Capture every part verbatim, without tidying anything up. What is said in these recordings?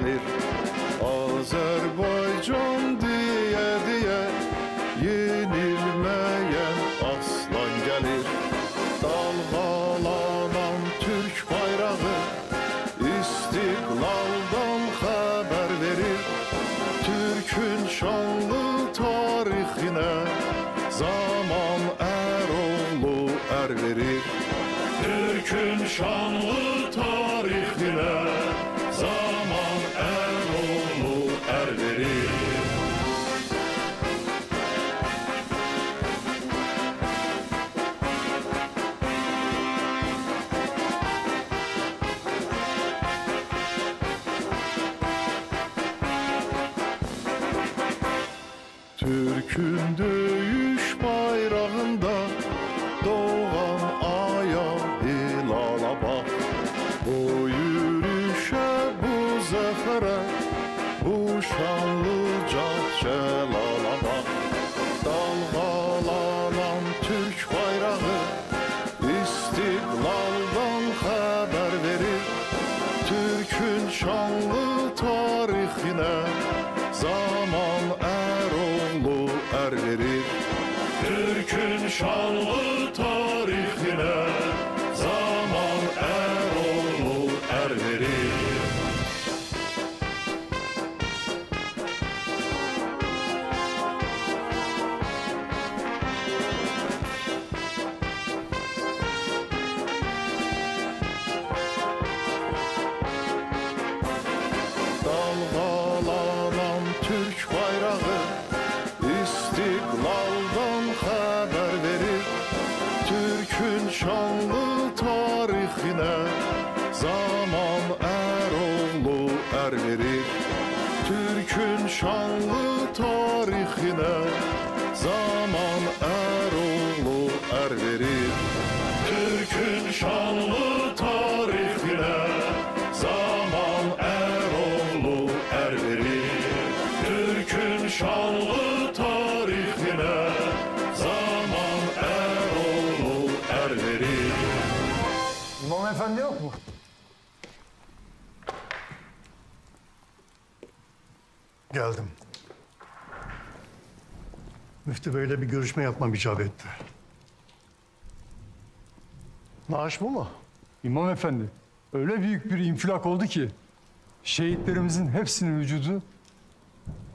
gelir. Azerbaycan diye diye yenilmeyen aslan gelir. Dalgalanan Türk bayrağı istiklaldan haber verir. Türk'ün şanlı tarihine zaman Eroğlu er verir. Türk'ün şanlı tarihine zaman Eroğlu er verir. Türk'ün dövüş bayrağında doğan aya hilala bak. Bu yürüyüşe, bu zafere, bu şanlı celala bak. Dalgalanan Türk bayrağı istiklaldan haber verir. Türk'ün şanlı tarihine zaman Eroğlu er verir. Türk'ün şanlı tarihine zaman Eroğlu er verir. Şanlı tarihine zaman Eroğlu er verir. Türk'ün şanlı tarihine zaman Eroğlu er verir. Türk'ün şanlı tarihine zaman Eroğlu er verir. Türk'ün şanlı tarihine zaman Eroğlu er verir. İmam Efendi yok mu? Geldim. Müftü Bey'le bir görüşme yapmam icap etti. Naaş bu mu? İmam Efendi, öyle büyük bir infilak oldu ki şehitlerimizin hepsinin vücudu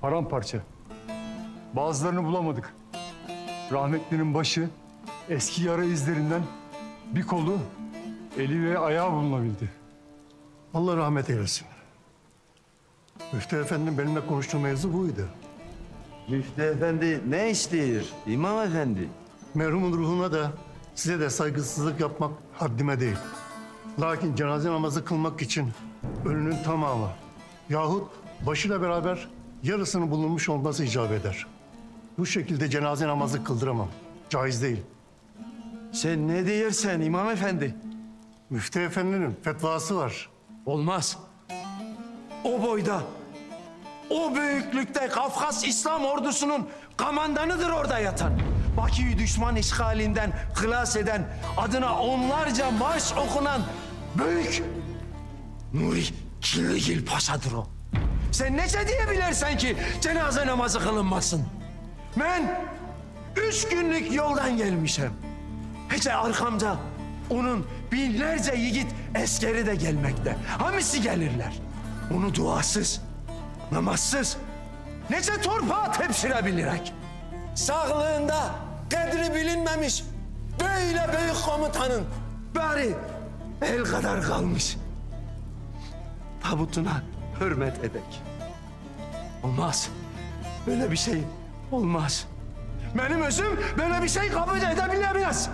paramparça. Bazılarını bulamadık. Rahmetlinin başı eski yara izlerinden bir kolu, eli ve ayağı bulunabildi. Allah rahmet eylesin. Müftü Efendi'nin benimle konuştuğu mevzu buydu. Müftü Efendi ne istiyor İmam Efendi? Merhumun ruhuna da size de saygısızlık yapmak haddime değil. Lakin cenaze namazı kılmak için ölünün tamamı yahut başıyla beraber yarısının bulunmuş olması icap eder. Bu şekilde cenaze namazı kıldıramam. Caiz değil. Sen ne diyorsun İmam Efendi? Müftü Efendi'nin fetvası var. Olmaz. O boyda, o büyüklükte Kafkas İslam ordusunun kamandanıdır orada yatan. Bakü'yü düşman işgalinden kılas eden, adına onlarca marş okunan büyük Nuri Killigil Paşa'dır o. Sen nece diyebilirsen ki cenaze namazı kılınmasın? Ben üç günlük yoldan gelmişim. Hece arkamda onun binlerce yiğit eskeri de gelmekte. Hamisi gelirler. Onu duasız, namazsız nece torpağa tepsirebilirek. Sağlığında kadri bilinmemiş böyle büyük komutanın bari el kadar kalmış. Tabutuna hürmet edek. Olmaz. Böyle bir şey olmaz. Benim özüm böyle bir şey kabul edebilemez.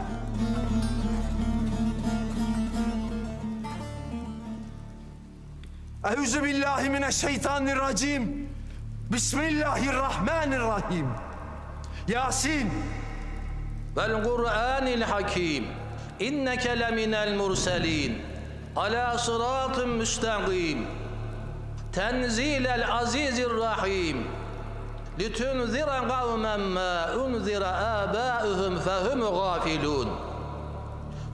Euzubillahimineşşeytanirracim. Bismillahirrahmanirrahim. Yasin. Vel Kur'anil Hakim. İnneke leminel murselin. Ala sıratın müstakim. Tenzilel azizir rahim. لِتُنْذِرَ قَوْمًا مَا أُنْذِرَ آبَاؤُهُمْ فَهُمْ غَافِلُونَ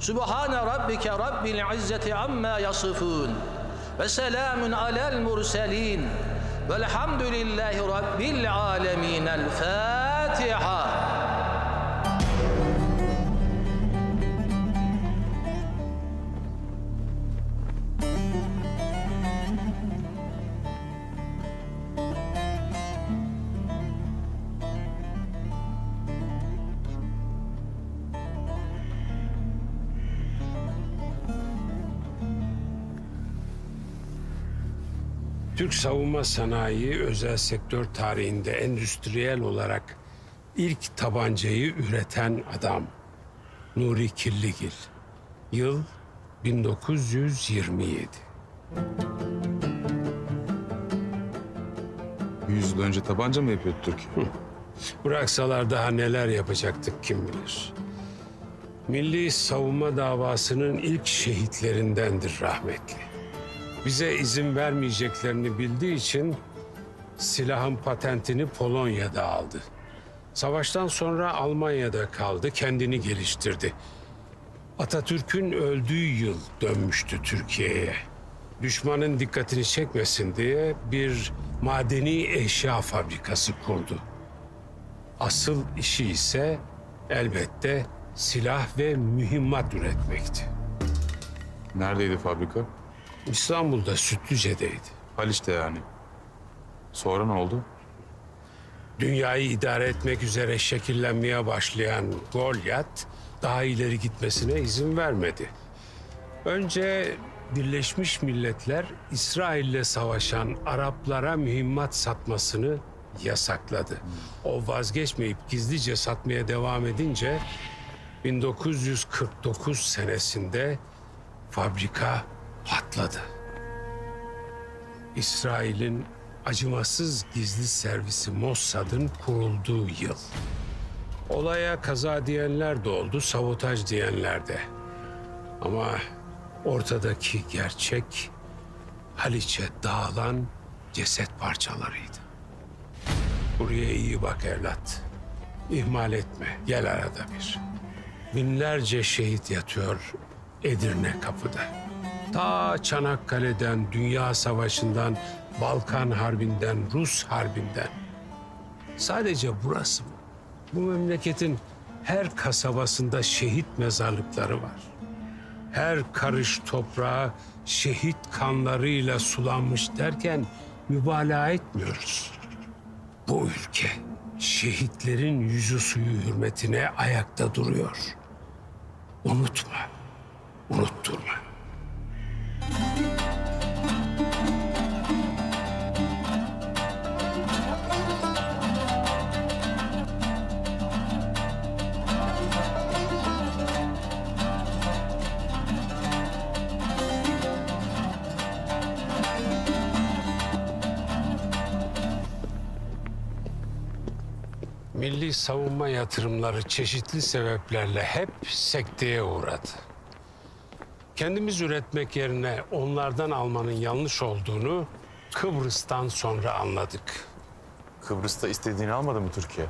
سُبْحَانَ رَبِّكَ رَبِّ الْعِزَّةِ عَمَّا يَصِفُونَ ve selamun alel murselin velhamdülillahi rabbil alemin. El Fatiha. Türk savunma sanayi özel sektör tarihinde endüstriyel olarak ilk tabancayı üreten adam Nuri Killigil. Yıl bin dokuz yüz yirmi yedi. yüz yıl önce tabanca mı yapıyordu Türkiye? Bıraksalar daha neler yapacaktık kim bilir. Milli savunma davasının ilk şehitlerindendir rahmetli. Bize izin vermeyeceklerini bildiği için silahın patentini Polonya'da aldı. Savaştan sonra Almanya'da kaldı, kendini geliştirdi. Atatürk'ün öldüğü yıl dönmüştü Türkiye'ye. Düşmanın dikkatini çekmesin diye bir madeni eşya fabrikası kurdu. Asıl işi ise elbette silah ve mühimmat üretmekti. Neredeydi fabrika? İstanbul'da, Sütlüce'deydi. Haliç'te yani. Sonra ne oldu? Dünyayı idare etmek üzere şekillenmeye başlayan Golyat daha ileri gitmesine izin vermedi. Önce Birleşmiş Milletler İsrail'le savaşan Araplara mühimmat satmasını yasakladı. O vazgeçmeyip gizlice satmaya devam edince bin dokuz yüz kırk dokuz senesinde fabrika patladı. İsrail'in acımasız gizli servisi Mossad'ın kurulduğu yıl. Olaya kaza diyenler de oldu, sabotaj diyenler de. Ama ortadaki gerçek Haliç'e dağılan ceset parçalarıydı. Buraya iyi bak evlat. İhmal etme, gel arada bir. Binlerce şehit yatıyor Edirne kapıda. Ta Çanakkale'den, Dünya Savaşı'ndan, Balkan Harbi'nden, Rus Harbi'nden. Sadece burası mı? Bu memleketin her kasabasında şehit mezarlıkları var. Her karış toprağa şehit kanlarıyla sulanmış derken mübalağa etmiyoruz. Bu ülke şehitlerin yüzü suyu hürmetine ayakta duruyor. Unutma, unutturma. Milli savunma yatırımları çeşitli sebeplerle hep sekteye uğradı. Kendimiz üretmek yerine onlardan almanın yanlış olduğunu Kıbrıs'tan sonra anladık. Kıbrıs'ta istediğini almadı mı Türkiye?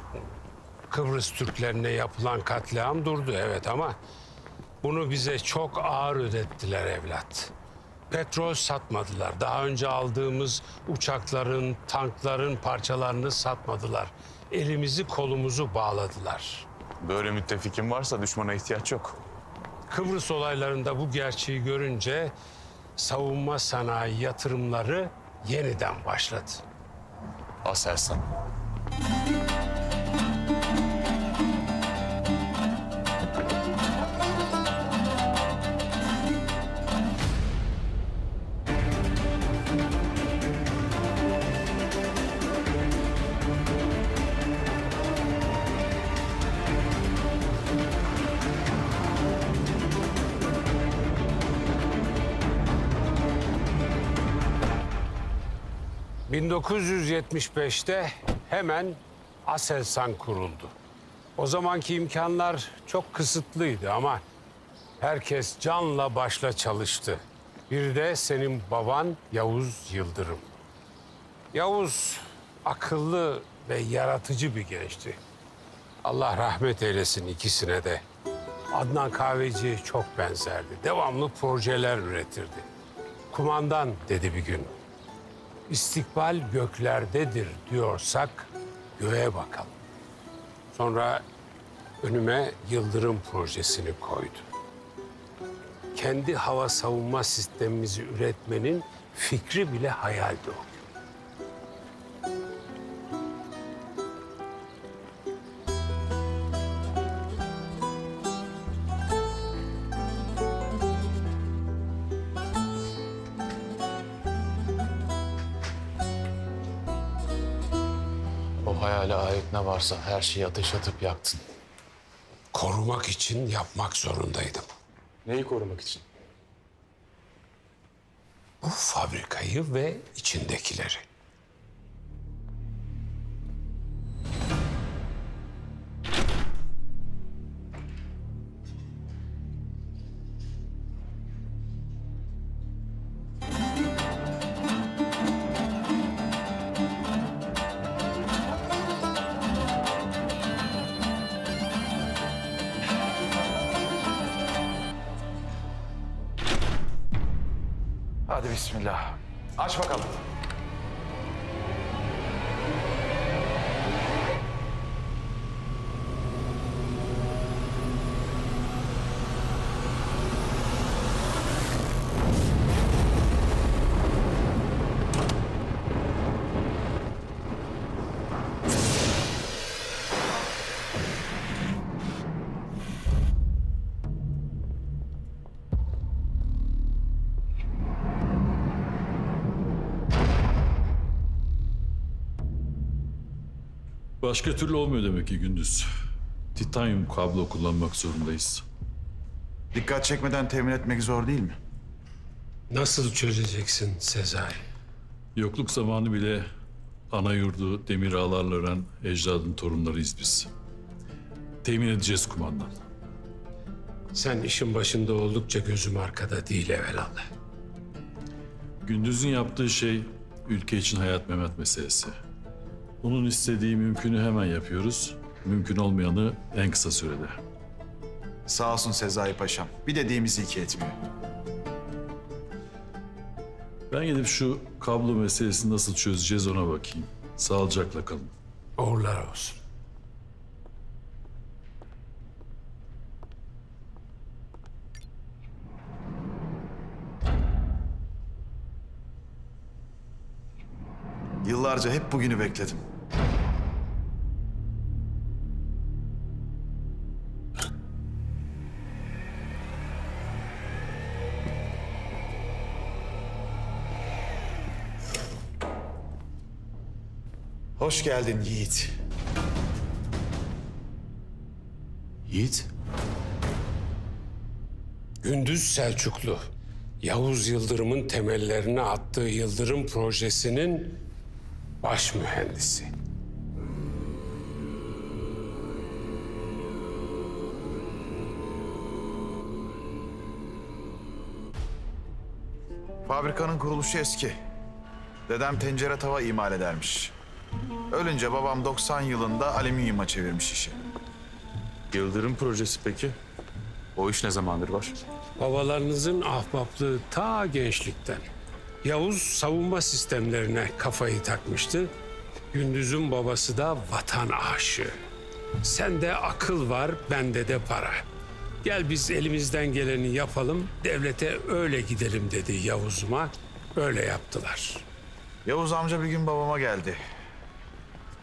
Kıbrıs Türklerine yapılan katliam durdu evet ama bunu bize çok ağır ödettiler evlat. Petrol satmadılar. Daha önce aldığımız uçakların, tankların parçalarını satmadılar. Elimizi kolumuzu bağladılar. Böyle müttefikim varsa düşmana ihtiyaç yok. Kıbrıs olaylarında bu gerçeği görünce savunma sanayi yatırımları yeniden başladı. Aselsan. bin dokuz yüz yetmiş beş'te hemen Aselsan kuruldu. O zamanki imkanlar çok kısıtlıydı ama herkes canla başla çalıştı. Bir de senin baban Yavuz Yıldırım. Yavuz akıllı ve yaratıcı bir gençti. Allah rahmet eylesin ikisine de. Adnan Kahveci'ye çok benzerdi. Devamlı projeler üretirdi. kumandan dedi bir gün. İstikbal göklerdedir diyorsak göğe bakalım. Sonra önüme Yıldırım projesini koydu. Kendi hava savunma sistemimizi üretmenin fikri bile hayaldi o. Hayale ait ne varsa her şeyi ateş atıp yaktın. Korumak için yapmak zorundaydım. Neyi korumak için? Bu fabrikayı ve içindekileri. Bismillah. Aç bakalım. Başka türlü olmuyor demek ki Gündüz. Titanyum kablo kullanmak zorundayız. Dikkat çekmeden temin etmek zor değil mi? Nasıl çözeceksin Sezai? Yokluk zamanı bile ana yurdu demir ağlarla ölen ecdadın torunlarıyız biz. Temin edeceğiz kumandan. Sen işin başında oldukça gözüm arkada değil evelallah. Gündüz'ün yaptığı şey ülke için hayat memat meselesi. Onun istediği mümkünü hemen yapıyoruz. Mümkün olmayanı en kısa sürede. Sağ olsun Sezai Paşam. Bir dediğimizi iki etmiyor. Ben gidip şu kablo meselesini nasıl çözeceğiz ona bakayım. Sağlıcakla kalın. Uğurlar olsun. Yıllarca hep bugünü bekledim. Hoş geldin Yiğit. Yiğit? Gündüz Selçuklu, Yavuz Yıldırım'ın temellerini attığı Yıldırım projesinin baş mühendisi. Fabrikanın kuruluşu eski. Dedem tencere tava imal edermiş. Ölünce babam doksan yılında alüminyuma çevirmiş işi. Yıldırım projesi peki? O iş ne zamandır var? Babalarınızın ahbaplığı ta gençlikten. Yavuz savunma sistemlerine kafayı takmıştı. Gündüz'ün babası da vatan aşığı. Sende akıl var, bende de para. Gel biz elimizden geleni yapalım, devlete öyle gidelim dedi Yavuz'uma. Öyle yaptılar. Yavuz amca bir gün babama geldi.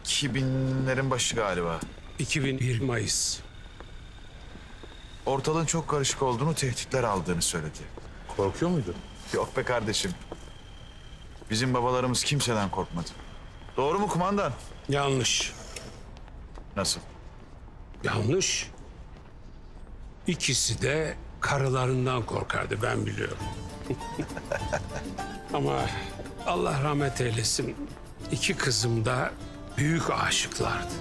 iki binlerin başı galiba. iki bin bir Mayıs. Ortalığın çok karışık olduğunu, tehditler aldığını söyledi. Korkuyor muydu? Yok be kardeşim. Bizim babalarımız kimseden korkmadı. Doğru mu kumandan? Yanlış. Nasıl? Yanlış. İkisi de karılarından korkardı, ben biliyorum. Ama Allah rahmet eylesin, iki kızım da büyük aşıklardı.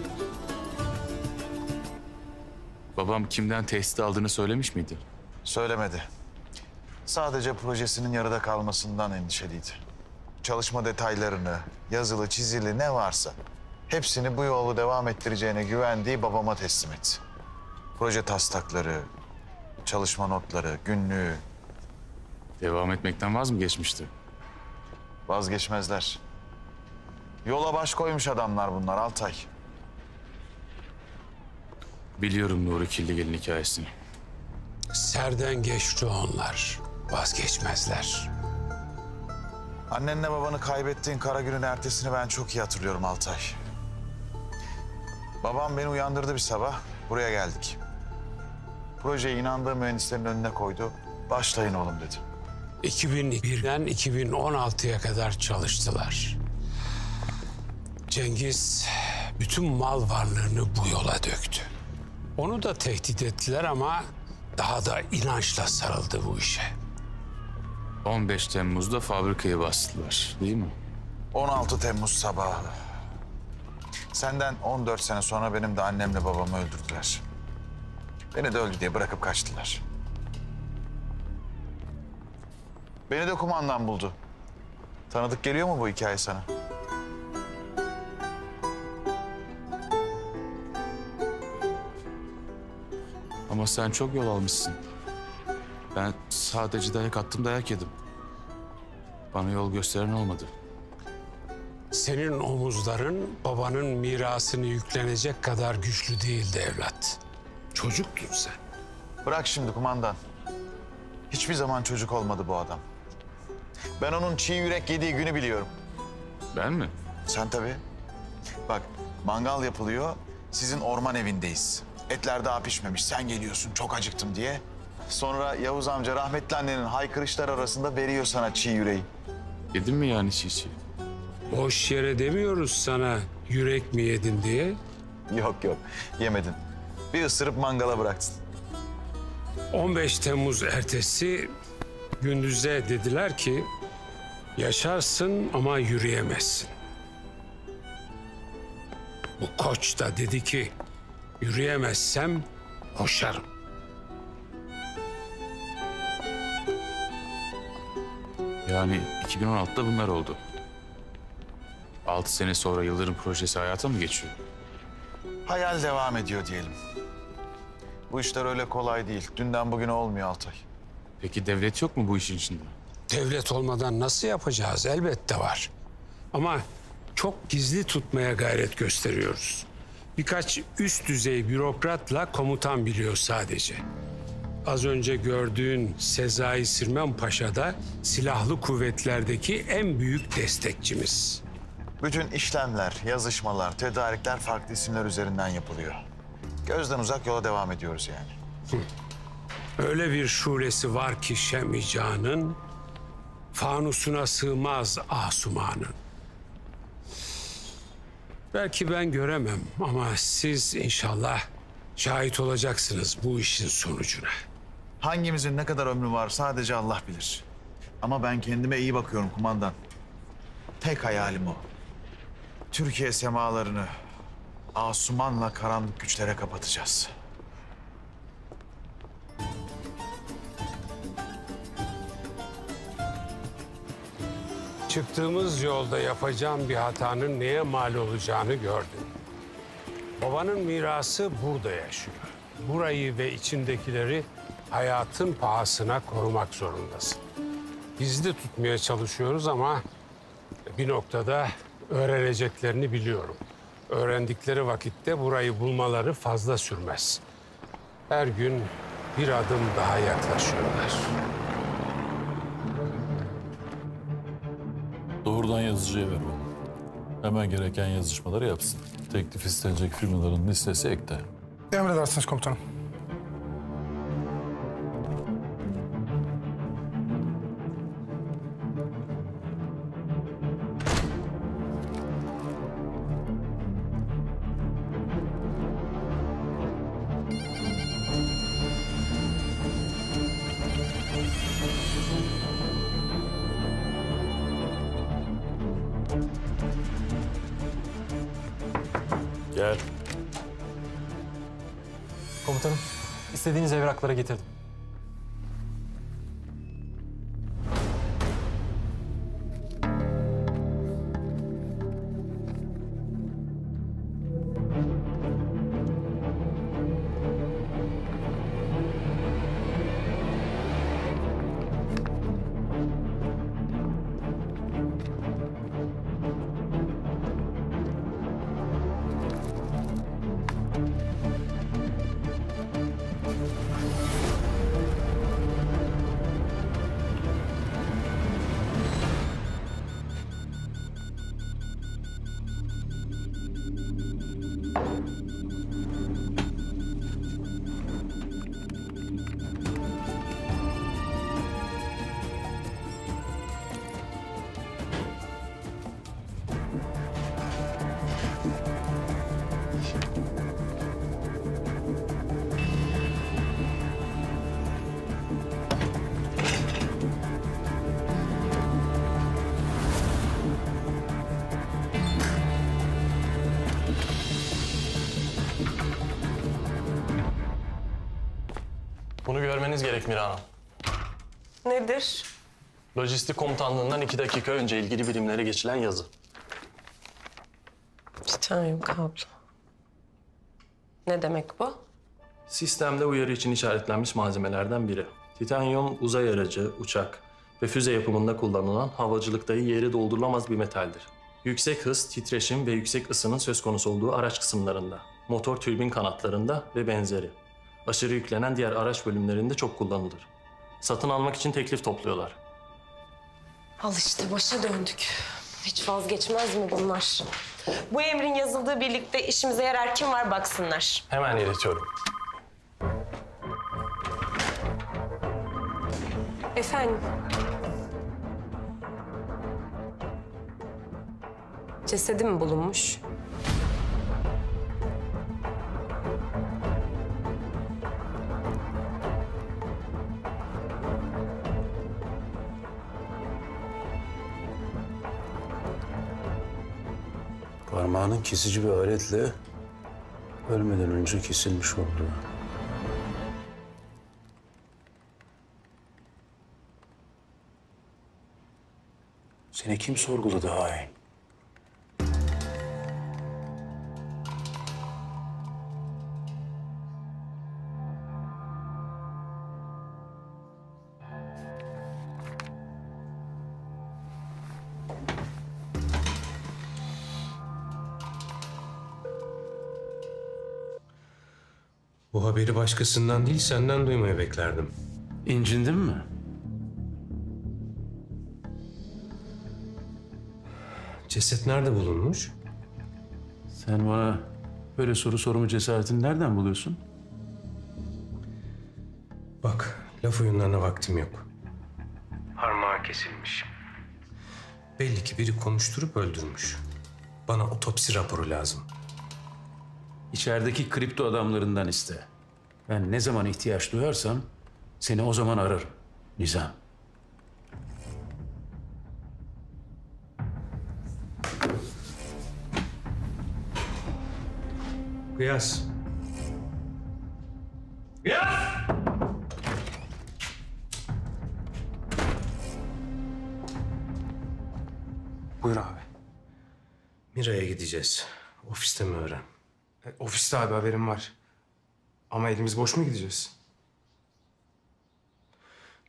Babam kimden tehdit aldığını söylemiş miydi? Söylemedi. Sadece projesinin yarıda kalmasından endişeliydi. Çalışma detaylarını, yazılı, çizili ne varsa hepsini bu yolu devam ettireceğine güvendiği babama teslim etti. Proje taslakları, çalışma notları, günlüğü Devam etmekten vaz mı geçmişti? Vazgeçmezler. Yola baş koymuş adamlar bunlar Altay. Biliyorum Nuri Killigil'in hikayesini. Serden geçti onlar. Vazgeçmezler. Annenle babanı kaybettiğin kara günün ertesini ben çok iyi hatırlıyorum Altay. Babam beni uyandırdı bir sabah. Buraya geldik. Projeye inandığı mühendislerin önüne koydu. Başlayın oğlum dedi. iki bin birden iki bin on altıya kadar çalıştılar. Cengiz bütün mal varlığını bu yola döktü. Onu da tehdit ettiler ama daha da inançla sarıldı bu işe. on beş Temmuz'da fabrikayı bastılar, değil mi? on altı Temmuz sabahı. Senden on dört sene sonra benim de annemle babamı öldürdüler. Beni de öldü diye bırakıp kaçtılar. Beni de kumandan buldu. Tanıdık geliyor mu bu hikaye sana? Ama sen çok yol almışsın. Ben sadece dayak attım, dayak yedim. Bana yol gösteren olmadı. Senin omuzların babanın mirasını yüklenecek kadar güçlü değildi evlat. Çocuktun sen. Bırak şimdi kumandan. Hiçbir zaman çocuk olmadı bu adam. Ben onun çiğ yürek yediği günü biliyorum. Ben mi? Sen tabii. Bak mangal yapılıyor, sizin orman evindeyiz. Etler daha pişmemiş, sen geliyorsun çok acıktım diye. Sonra Yavuz amca rahmetli annenin haykırışlar arasında veriyor sana çiğ yüreği. Yedin mi yani çiğ çiğ? Boş yere demiyoruz sana yürek mi yedin diye. Yok yok, yemedin. Bir ısırıp mangala bıraktın. on beş Temmuz ertesi Gündüz'e dediler ki yaşarsın ama yürüyemezsin. Bu koç da dedi ki yürüyemezsem koşarım. Yani iki bin on altıda bunlar oldu. altı sene sonra Yıldırım projesi hayata mı geçiyor? Hayal devam ediyor diyelim. Bu işler öyle kolay değil. Dünden bugüne olmuyor Altay. Peki devlet yok mu bu işin içinde? Devlet olmadan nasıl yapacağız? Elbette var. Ama çok gizli tutmaya gayret gösteriyoruz. Birkaç üst düzey bürokratla komutan biliyor sadece. Az önce gördüğün Sezai Sırman Paşa da silahlı kuvvetlerdeki en büyük destekçimiz. Bütün işlemler, yazışmalar, tedarikler farklı isimler üzerinden yapılıyor. Gözden uzak yola devam ediyoruz yani. Hı. Öyle bir şuresi var ki Şemican'ın, fanusuna sığmaz Asuman'ın. Belki ben göremem ama siz inşallah şahit olacaksınız bu işin sonucuna. Hangimizin ne kadar ömrü var sadece Allah bilir. Ama ben kendime iyi bakıyorum kumandan. Tek hayalim o. Türkiye semalarını Asuman'la karanlık güçlere kapatacağız. Çıktığımız yolda yapacağım bir hatanın neye mal olacağını gördüm. Babanın mirası burada yaşıyor. Burayı ve içindekileri hayatın pahasına korumak zorundasın. Gizli tutmaya çalışıyoruz ama bir noktada öğreneceklerini biliyorum. Öğrendikleri vakitte burayı bulmaları fazla sürmez. Her gün bir adım daha yaklaşıyorlar. Doğrudan yazıcıya ver onu. Hemen gereken yazışmaları yapsın. Teklif istenecek firmaların listesi ekte. Emredersiniz komutanım. Gel. Komutanım, istediğiniz evrakları getirdim. Bunu görmeniz gerek Mira Hanım. Nedir? Lojistik komutanlığından iki dakika önce ilgili birimlere geçilen yazı. Titanyum kablo. Ne demek bu? Sistemde uyarı için işaretlenmiş malzemelerden biri. Titanyum uzay aracı, uçak ve füze yapımında kullanılan havacılıkta yeri doldurulamaz bir metaldir. Yüksek hız, titreşim ve yüksek ısının söz konusu olduğu araç kısımlarında, motor türbin kanatlarında ve benzeri. Aşırı yüklenen diğer araç bölümlerinde çok kullanılır. Satın almak için teklif topluyorlar. Al işte başa döndük. Hiç vazgeçmez mi bunlar? Bu emrin yazıldığı birlikte işimize yarar kim var baksınlar. Hemen iletiyorum. Efendim? Cesedi mi bulunmuş? Parmağının kesici bir aletle ölmeden önce kesilmiş oldu. Seni kim sorguladı hain? Bu haberi başkasından değil, senden duymayı beklerdim. İncindin mi? Ceset nerede bulunmuş? Sen bana böyle soru sorma cesaretini nereden buluyorsun? Bak, laf oyunlarına vaktim yok. Parmağı kesilmiş. Belli ki biri konuşturup öldürmüş. Bana otopsi raporu lazım. İçerideki kripto adamlarından iste. Ben ne zaman ihtiyaç duyarsam seni o zaman ararım Nizam. Kıyas. Kıyas! Buyur abi. Mira'ya gideceğiz. Ofiste mi öğren? Ofiste abi haberim var. Ama elimiz boş mu gideceğiz?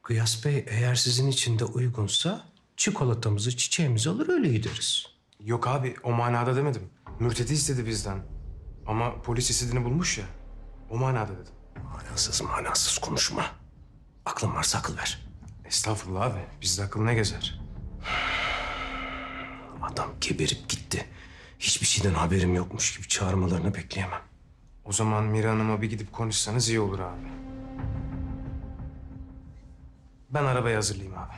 Kıyas Bey eğer sizin için de uygunsa çikolatamızı, çiçeğimizi alır öyle gideriz. Yok abi o manada demedim. Mürted'i istedi bizden. Ama polis istediğini bulmuş ya. O manada dedim. Manasız manasız konuşma. Aklın varsa akıl ver. Estağfurullah abi. Bizde akıl ne gezer? Adam geberip gitti. Hiçbir şeyden haberim yokmuş gibi çağırmalarını bekleyemem. O zaman Mira Hanım'a bir gidip konuşsanız iyi olur abi. Ben arabayı hazırlayayım abi.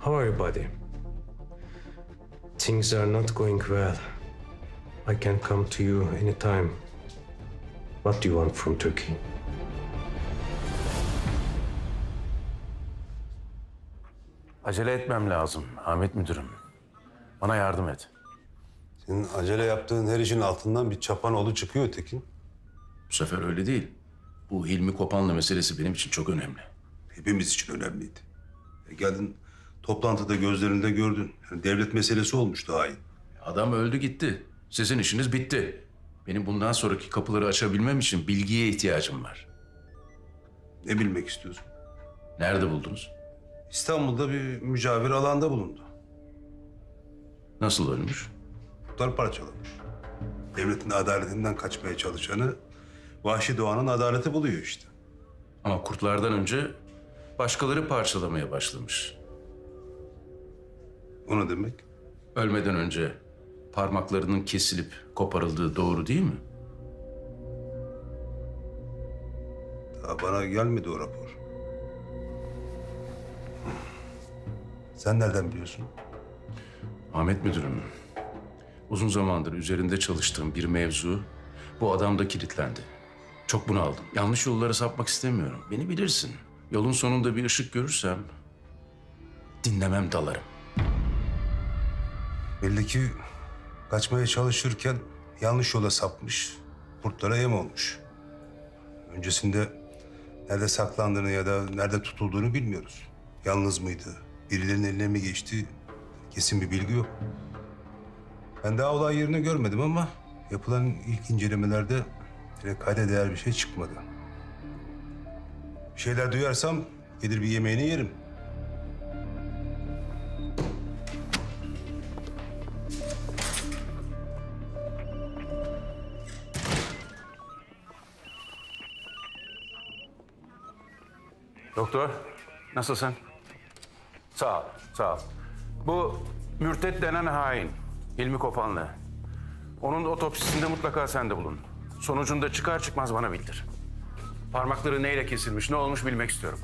How are you, buddy? Things are not going well. I can come to you anytime. What do you want from Turkey? Acele etmem lazım Ahmet müdürüm. Bana yardım et. Senin acele yaptığın her işin altından bir çapanoğlu çıkıyor Tekin. Bu sefer öyle değil. Bu Hilmi Kopanlı meselesi benim için çok önemli. Hepimiz için önemliydi. E geldin... Toplantıda gözlerinde gördün. Yani devlet meselesi olmuştu hain. Adam öldü gitti. Sizin işiniz bitti. Benim bundan sonraki kapıları açabilmem için bilgiye ihtiyacım var. Ne bilmek istiyorsun? Nerede buldunuz? İstanbul'da bir mücavir alanda bulundu. Nasıl ölmüş? Kutlar parçalamış. Devletin adaletinden kaçmaya çalışanı Vahşi Doğan'ın adaleti buluyor işte. Ama kurtlardan önce başkaları parçalamaya başlamış. O ne demek? Ölmeden önce parmaklarının kesilip koparıldığı doğru değil mi? Daha bana gelmedi o rapor. Sen nereden biliyorsun? Ahmet müdürüm, uzun zamandır üzerinde çalıştığım bir mevzu Bu adam da kilitlendi. Çok bunaldım. Yanlış yollara sapmak istemiyorum. Beni bilirsin. Yolun sonunda bir ışık görürsem dinlemem, dalarım. Belli ki kaçmaya çalışırken yanlış yola sapmış, kurtlara yem olmuş. Öncesinde nerede saklandığını ya da nerede tutulduğunu bilmiyoruz. Yalnız mıydı, birilerinin eline mi geçti, kesin bir bilgi yok. Ben daha olay yerini görmedim ama yapılan ilk incelemelerde bile kayda değer bir şey çıkmadı. Bir şeyler duyarsam gelir bir yemeğini yerim. Doktor, nasılsın? Sağ ol, sağ ol. Bu Mürted denen hain, Hilmi Kopanlı. Onun otopsisinde mutlaka sen de bulun. Sonucunda çıkar çıkmaz bana bildir. Parmakları neyle kesilmiş, ne olmuş bilmek istiyorum.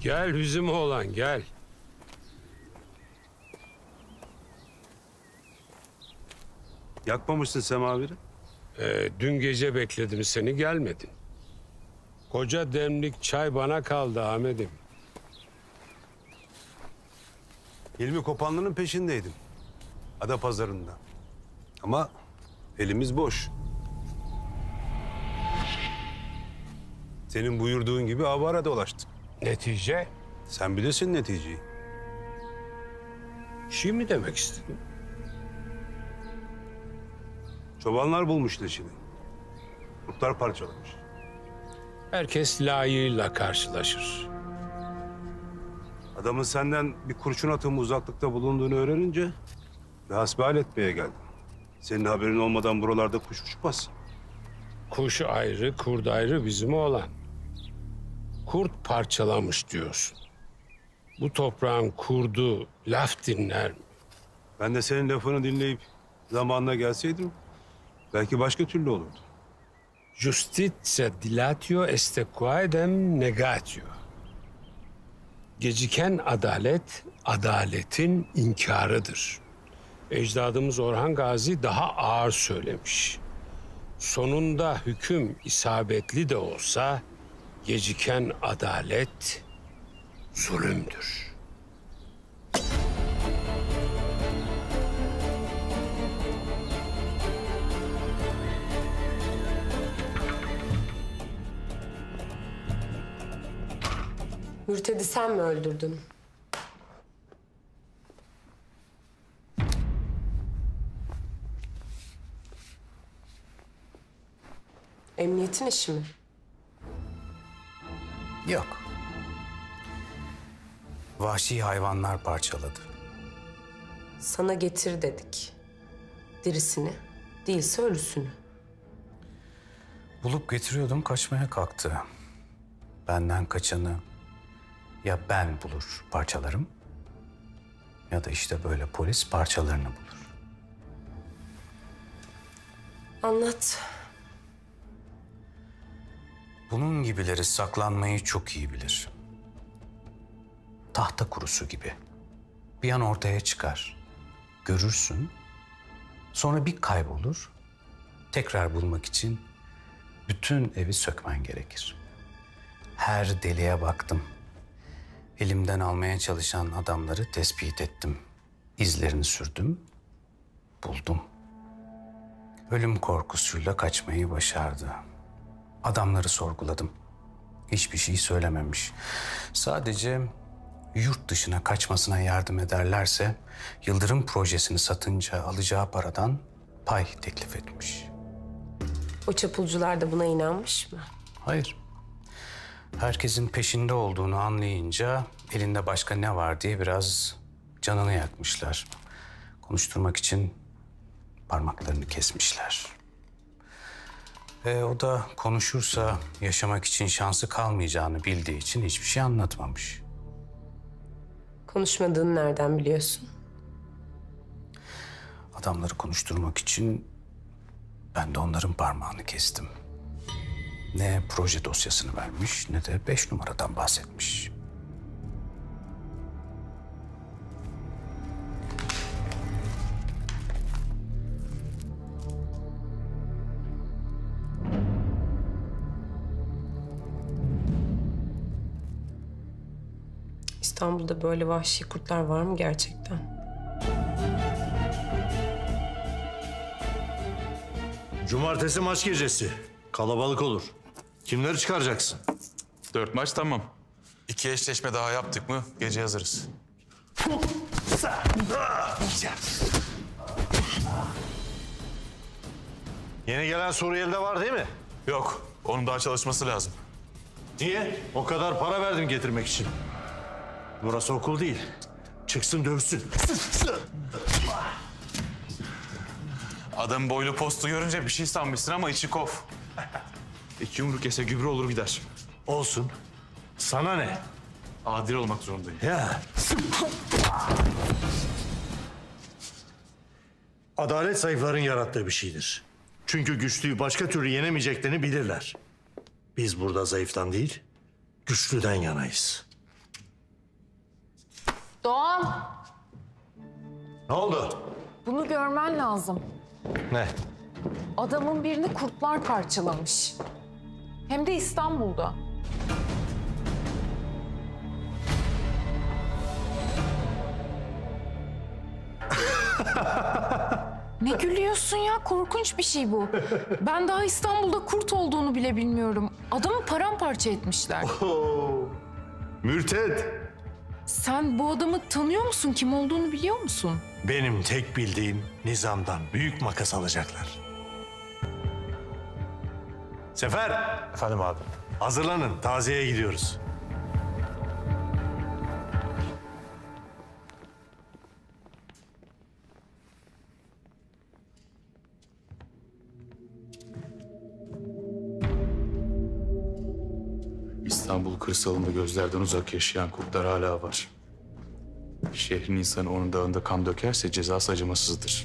Gel Hüzüm oğlan, gel. Yakmamışsın semaveri. Ee, dün gece bekledim seni, gelmedin. Koca demlik çay bana kaldı Ahmet'im. Hilmi Kopanlı'nın peşindeydim. Adapazarı'nda. Ama elimiz boş. Senin buyurduğun gibi avara dolaştık. Netice? Sen bilirsin neticeyi. Şey mi demek istedin? Çobanlar bulmuş leşini. Kurtlar parçalamış. Herkes layığıyla karşılaşır. Adamın senden bir kurşun atımı uzaklıkta bulunduğunu öğrenince hasbihal etmeye geldim. Senin haberin olmadan buralarda kuş uçmaz. Kuş ayrı, kurd ayrı bizim oğlan. Kurt parçalamış diyorsun. Bu toprağın kurdu laf dinler mi? Ben de senin lafını dinleyip zamanına gelseydim belki başka türlü olurdu. Justizia dilatio est quaedam negatio. Geciken adalet, adaletin inkarıdır. Ecdadımız Orhan Gazi daha ağır söylemiş. Sonunda hüküm isabetli de olsa geciken adalet zulümdür. Mürted'i sen mi öldürdün? Emniyetin işi mi? Yok. Vahşi hayvanlar parçaladı. Sana getir dedik. Dirisini, değilse ölüsünü. Bulup getiriyordum, kaçmaya kalktı. Benden kaçanı ya ben bulur, parçalarım... ya da işte böyle polis parçalarını bulur. Anlat. Bunun gibileri saklanmayı çok iyi bilir. Tahta kurusu gibi. Bir an ortaya çıkar. Görürsün. Sonra bir kaybolur. Tekrar bulmak için bütün evi sökmen gerekir. Her deliğe baktım. Elimden almaya çalışan adamları tespit ettim. İzlerini sürdüm. Buldum. Ölüm korkusuyla kaçmayı başardı. Adamları sorguladım. Hiçbir şey söylememiş. Sadece yurt dışına kaçmasına yardım ederlerse Yıldırım projesini satınca alacağı paradan pay teklif etmiş. O çapulcular da buna inanmış mı? Hayır. Herkesin peşinde olduğunu anlayınca elinde başka ne var diye biraz canını yakmışlar. Konuşturmak için parmaklarını kesmişler. E, o da konuşursa yaşamak için şansı kalmayacağını bildiği için hiçbir şey anlatmamış. Konuşmadığını nereden biliyorsun? Adamları konuşturmak için ben de onların parmağını kestim. Ne proje dosyasını vermiş ne de beş numaradan bahsetmiş. İstanbul'da böyle vahşi kurtlar var mı gerçekten? Cumartesi maç gecesi. Kalabalık olur. Kimleri çıkaracaksın? Dört maç tamam. İki eşleşme daha yaptık mı gece hazırız. Yeni gelen Suriyeli'de var değil mi? Yok. Onun daha çalışması lazım. Niye? O kadar para verdim getirmek için. Burası okul değil. Çıksın dövsün. Adam boylu postu görünce bir şey sanmışsın ama içi kof. İki yumruk yese gübre olur gider. Olsun. Sana ne? Adil olmak zorundayım. Ya. Adalet zayıfların yarattığı bir şeydir. Çünkü güçlüyü başka türlü yenemeyeceklerini bilirler. Biz burada zayıftan değil, güçlüden yanayız. Doğan! Ne oldu? Bunu görmen lazım. Ne? Adamın birini kurtlar parçalamış. Hem de İstanbul'da. Ne gülüyorsun ya? Korkunç bir şey bu. Ben daha İstanbul'da kurt olduğunu bile bilmiyorum. Adamı paramparça etmişler. Oho. Mürted! Sen bu adamı tanıyor musun? Kim olduğunu biliyor musun? Benim tek bildiğim Nizam'dan büyük makas alacaklar. Sefer! Efendim abi. Hazırlanın, taziyeye gidiyoruz. İstanbul kırsalında gözlerden uzak yaşayan kurtlar hala var. Şehrin insanı onun dağında kan dökerse cezası acımasızdır.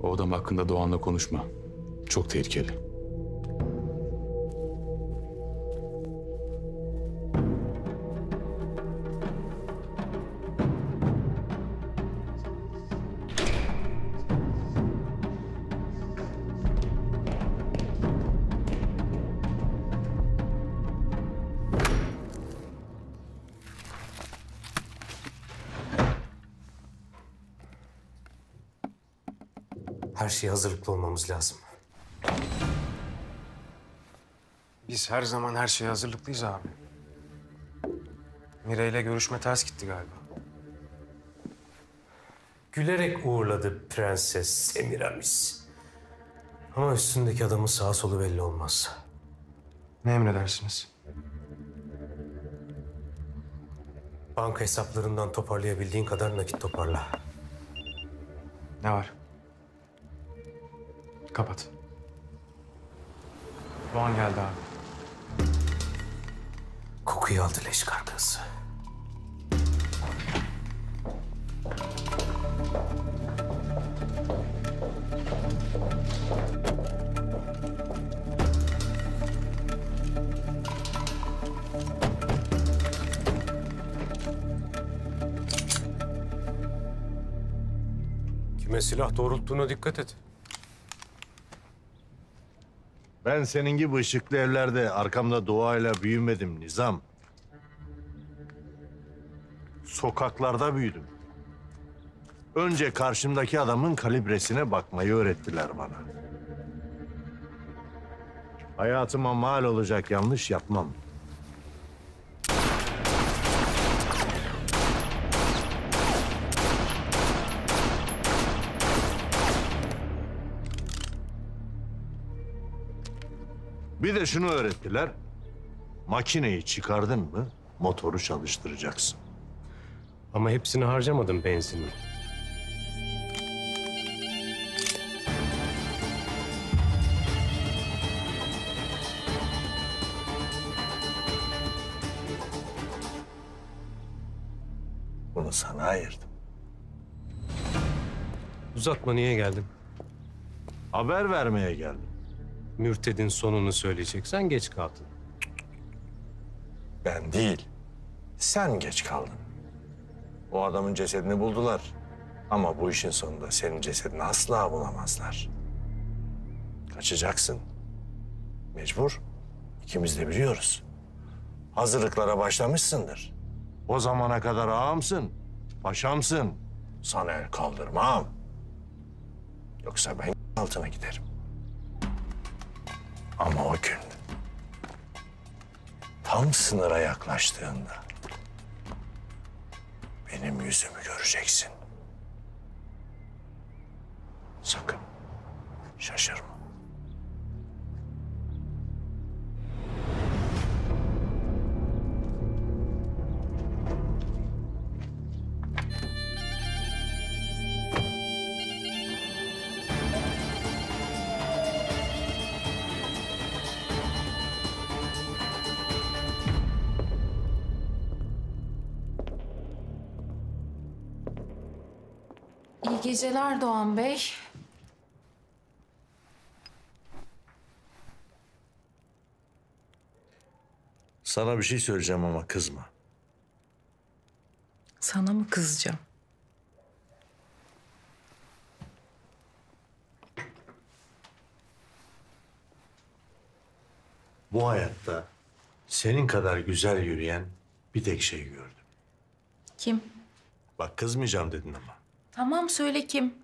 O adam hakkında Doğan'la konuşma. Çok tehlikeli. Her şeye hazırlıklı olmamız lazım. Biz her zaman her şeye hazırlıklıyız abi. Mire'yle görüşme ters gitti galiba. Gülerek uğurladı Prenses Semiramis. Ama üstündeki adamın sağ solu belli olmaz. Ne emredersiniz? Banka hesaplarından toparlayabildiğin kadar nakit toparla. Ne var? Kapat. Doğan geldi abi. Kokuyu aldı leş kargası. Kime silah doğrulttuğuna dikkat et. Ben senin gibi ışıklı evlerde arkamda doğayla büyümedim Nizam. Sokaklarda büyüdüm. Önce karşımdaki adamın kalibresine bakmayı öğrettiler bana. Hayatıma mal olacak yanlış yapmam. Bir de şunu öğrettiler. Makineyi çıkardın mı motoru çalıştıracaksın. Ama hepsini harcamadım benzinini. Bunu sana ayırdım. Uzatma, niye geldin? Haber vermeye geldim. Mürted'in sonunu söyleyeceksen geç kaldın. Ben değil, sen geç kaldın. O adamın cesedini buldular. Ama bu işin sonunda senin cesedini asla bulamazlar. Kaçacaksın. Mecbur. İkimiz de biliyoruz. Hazırlıklara başlamışsındır. O zamana kadar ağamsın, paşamsın. Sana el kaldırmam. Yoksa ben altına giderim. Ama o gün tam sınıra yaklaştığında benim yüzümü göreceksin. Sakın şaşırma. İyi geceler Doğan Bey. Sana bir şey söyleyeceğim ama kızma. Sana mı kızacağım? Bu hayatta senin kadar güzel yürüyen bir tek şey gördüm. Kim? Bak kızmayacağım dedin ama. Tamam, söyle kim?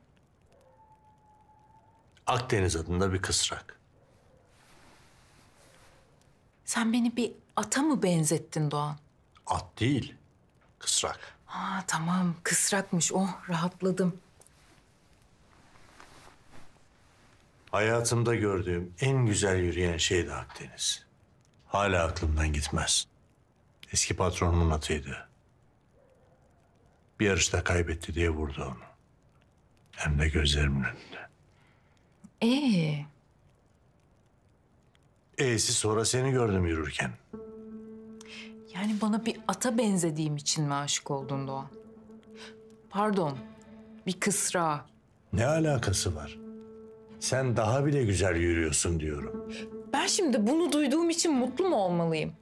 Akdeniz adında bir kısrak. Sen beni bir ata mı benzettin Doğan? At değil, kısrak. Ha tamam, kısrakmış. Oh, rahatladım. Hayatımda gördüğüm en güzel yürüyen şey de Akdeniz. Hala aklımdan gitmez. Eski patronumun atıydı. Bir yarışta kaybetti diye vurdu onu. Hem de gözlerimin önünde. Ee? E'si sonra seni gördüm yürürken. Yani bana bir ata benzediğim için mi aşık oldun Doğan? Pardon, bir kısra. Ne alakası var? Sen daha bile güzel yürüyorsun diyorum. Ben şimdi bunu duyduğum için mutlu mu olmalıyım?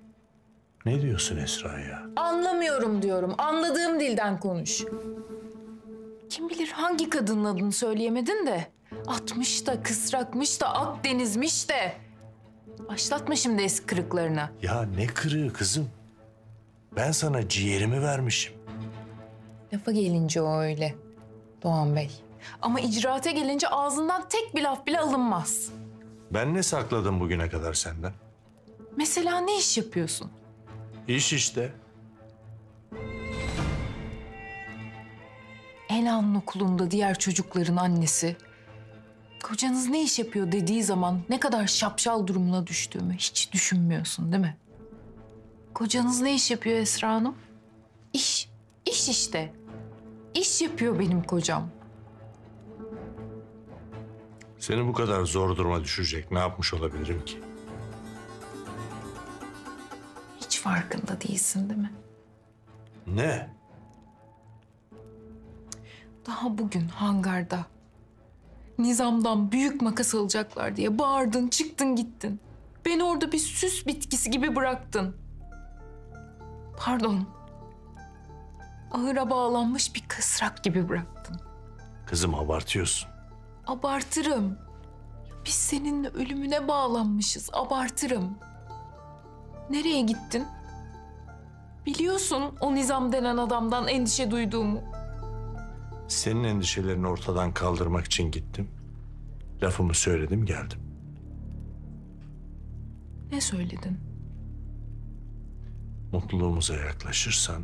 Ne diyorsun Esra ya? Anlamıyorum diyorum. Anladığım dilden konuş. Kim bilir hangi kadının adını söyleyemedin de. Atmış da, kısrakmış da, Akdenizmiş de. Başlatma şimdi eski kırıklarına. Ya ne kırığı kızım? Ben sana ciğerimi vermişim. Lafa gelince o öyle Doğan Bey. Ama icraate gelince ağzından tek bir laf bile alınmaz. Ben ne sakladım bugüne kadar senden? Mesela ne iş yapıyorsun? İş işte. Ela'nın okulunda diğer çocukların annesi, kocanız ne iş yapıyor dediği zaman ne kadar şapşal durumuna düştüğümü hiç düşünmüyorsun değil mi? Kocanız ne iş yapıyor Esra Hanım? İş, iş işte. İş yapıyor benim kocam. Seni bu kadar zor duruma düşürecek ne yapmış olabilirim ki? Farkında değilsin değil mi? Ne? Daha bugün hangarda Nizam'dan büyük makas alacaklar diye bağırdın, çıktın gittin. Beni orada bir süs bitkisi gibi bıraktın. Pardon. Ahıra bağlanmış bir kısrak gibi bıraktın. Kızım abartıyorsun. Abartırım. Biz seninle ölümüne bağlanmışız, abartırım. Nereye gittin? Biliyorsun o Nizam denen adamdan endişe duyduğumu. Senin endişelerini ortadan kaldırmak için gittim. Lafımı söyledim, geldim. Ne söyledin? Mutluluğumuza yaklaşırsan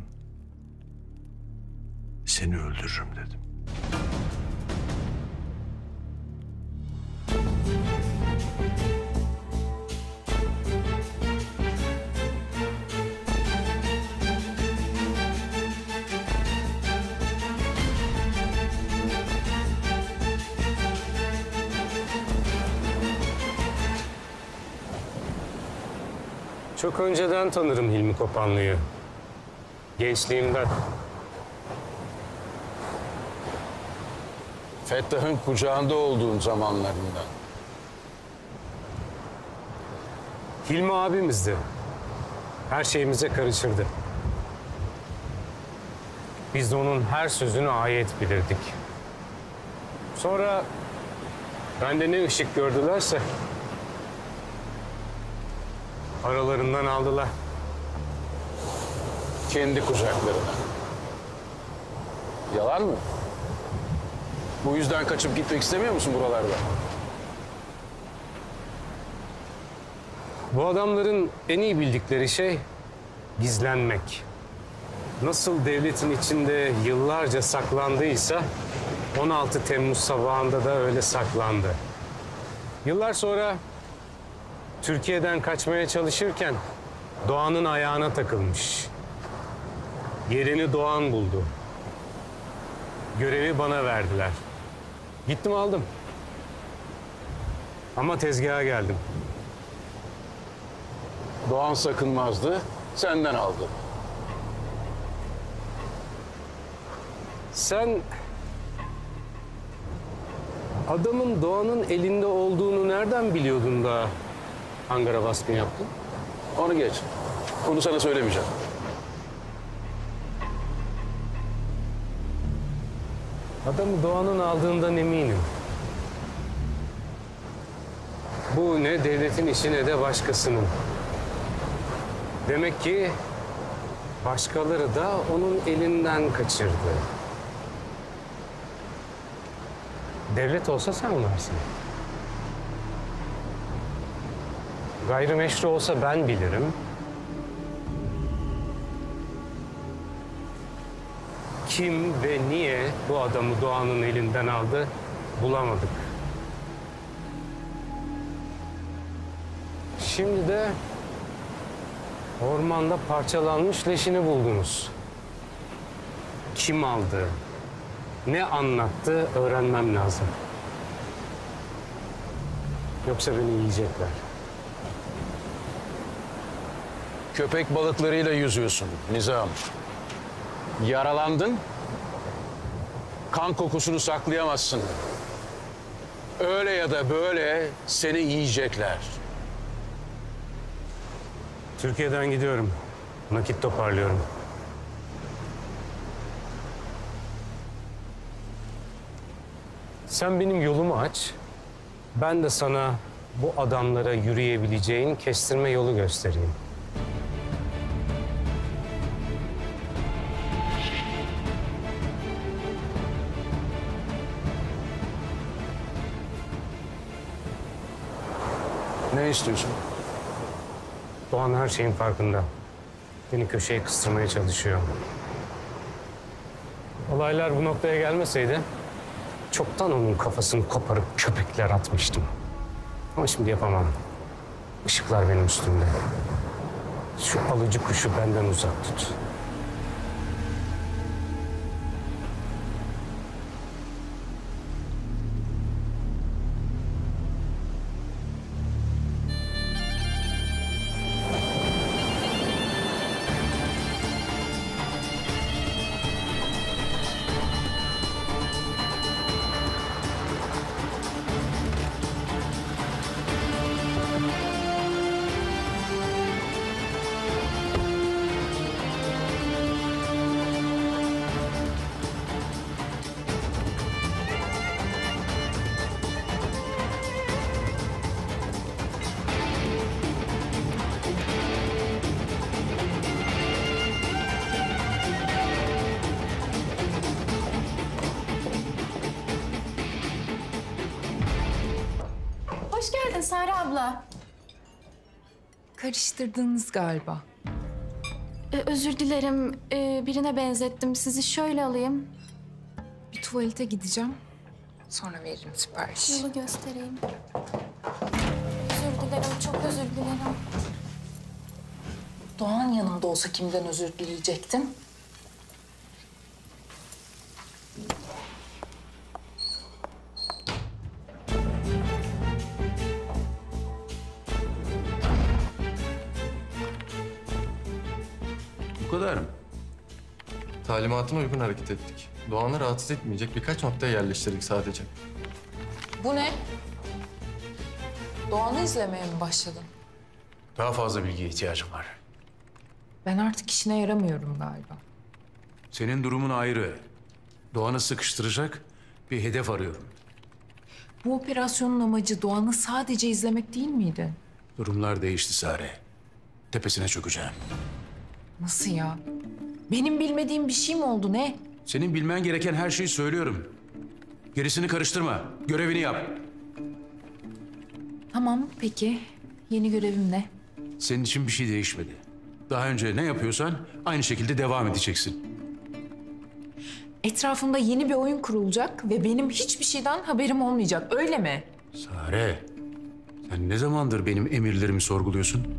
seni öldürürüm dedim. Çok önceden tanırım Hilmi Kopanlı'yı. Gençliğimden. Fettah'ın kucağında olduğum zamanlarından. Hilmi abimizdi. Her şeyimize karışırdı. Biz de onun her sözünü ayet bilirdik. Sonra bende ne ışık gördülerse aralarından aldılar. Kendi kucaklarına. Yalan mı? Bu yüzden kaçıp gitmek istemiyor musun buralarda? Bu adamların en iyi bildikleri şey gizlenmek. Nasıl devletin içinde yıllarca saklandıysa on altı Temmuz sabahında da öyle saklandı. Yıllar sonra Türkiye'den kaçmaya çalışırken Doğan'ın ayağına takılmış. Yerini Doğan buldu. Görevi bana verdiler. Gittim aldım. Ama tezgaha geldim. Doğan sakınmazdı, senden aldı. Sen adamın Doğan'ın elinde olduğunu nereden biliyordun da Ankara baskın yaptın? Onu geç. Bunu sana söylemeyeceğim. Adamı Doğan'ın aldığından eminim. Bu ne devletin işi ne de başkasının. Demek ki başkaları da onun elinden kaçırdı. Devlet olsa sen varsın. Gayrimeşru olsa ben bilirim. Kim ve niye bu adamı Doğan'ın elinden aldı, bulamadık. Şimdi de ormanda parçalanmış leşini buldunuz. Kim aldı, ne anlattı öğrenmem lazım. Yoksa beni yiyecekler. Köpek balıklarıyla yüzüyorsun Nizam. Yaralandın, kan kokusunu saklayamazsın. Öyle ya da böyle seni yiyecekler. Türkiye'den gidiyorum. Nakit toparlıyorum. Sen benim yolumu aç. Ben de sana bu adamlara yürüyebileceğin kestirme yolu göstereyim. Ne istiyorsun? Doğan her şeyin farkında. Beni köşeye kıstırmaya çalışıyor. Olaylar bu noktaya gelmeseydi çoktan onun kafasını koparıp köpekler atmıştım. Ama şimdi yapamam. Işıklar benim üstümde. Şu alıcı kuşu benden uzak tut. Sare abla. Karıştırdınız galiba. Ee, özür dilerim. Ee, birine benzettim. Sizi şöyle alayım. Bir tuvalete gideceğim. Sonra veririm sipariş. Yolu göstereyim. Özür dilerim. Çok özür dilerim. Doğan yanında olsa kimden özür dileyecektin? Talimatıma uygun hareket ettik. Doğan'ı rahatsız etmeyecek birkaç noktaya yerleştirdik sadece. Bu ne? Doğan'ı izlemeye mi başladın? Daha fazla bilgiye ihtiyacım var. Ben artık işine yaramıyorum galiba. Senin durumun ayrı. Doğan'ı sıkıştıracak bir hedef arıyorum. Bu operasyonun amacı Doğan'ı sadece izlemek değil miydi? Durumlar değişti Sare. Tepesine çökeceğim. Nasıl ya? Benim bilmediğim bir şey mi oldu, ne? Senin bilmen gereken her şeyi söylüyorum. Gerisini karıştırma. Görevini yap. Tamam, peki. Yeni görevim ne? Senin için bir şey değişmedi. Daha önce ne yapıyorsan aynı şekilde devam edeceksin. Etrafımda yeni bir oyun kurulacak ve benim hiçbir şeyden haberim olmayacak, öyle mi? Sare, sen ne zamandır benim emirlerimi sorguluyorsun?